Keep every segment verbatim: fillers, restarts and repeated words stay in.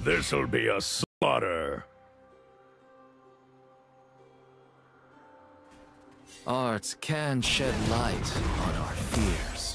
This'll be a slaughter. Arts can shed light on our fears.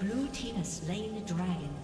Blue team has slain the dragon.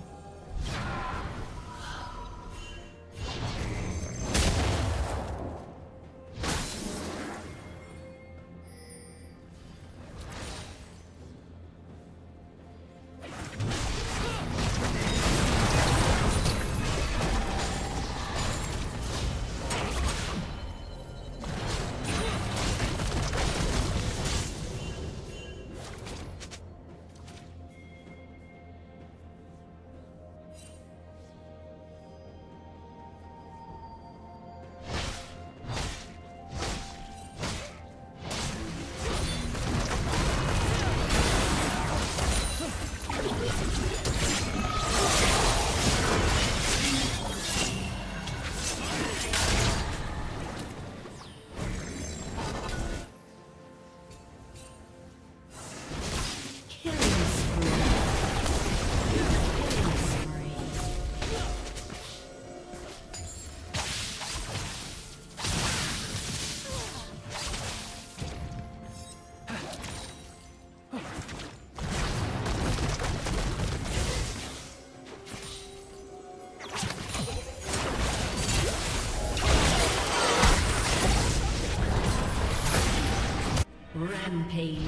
Rampage.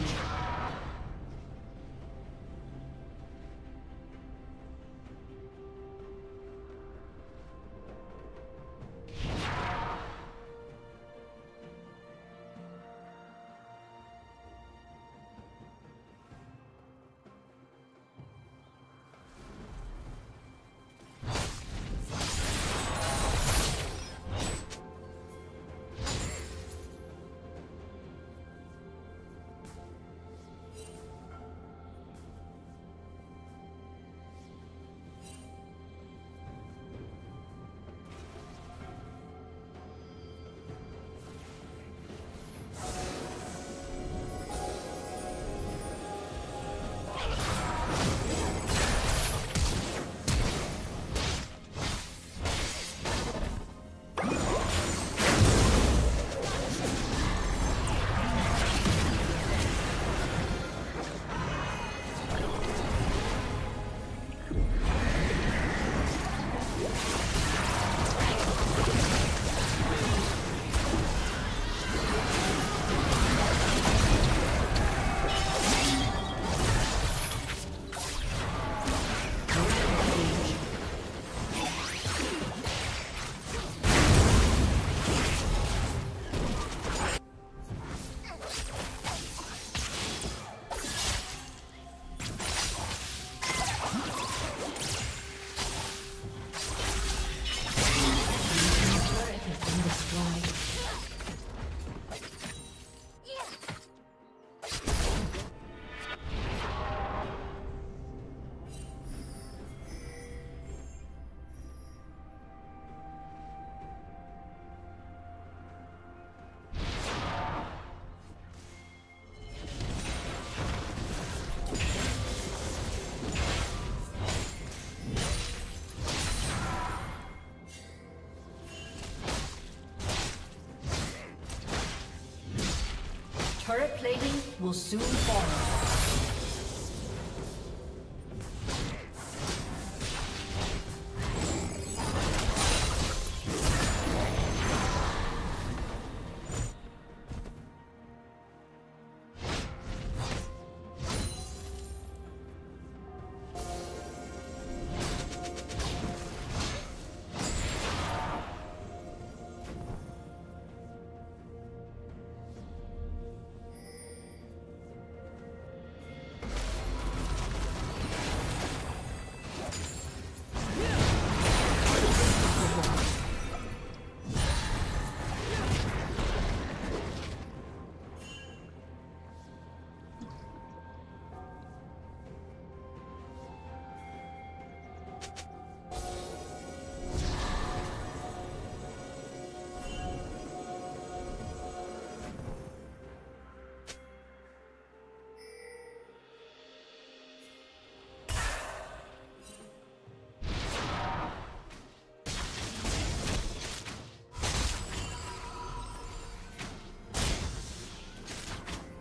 Turret plating will soon fall.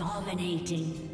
Dominating.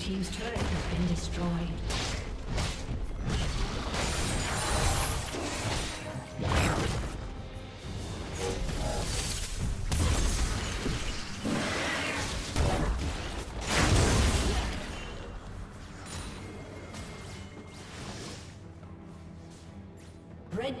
Team's turret has been destroyed. Red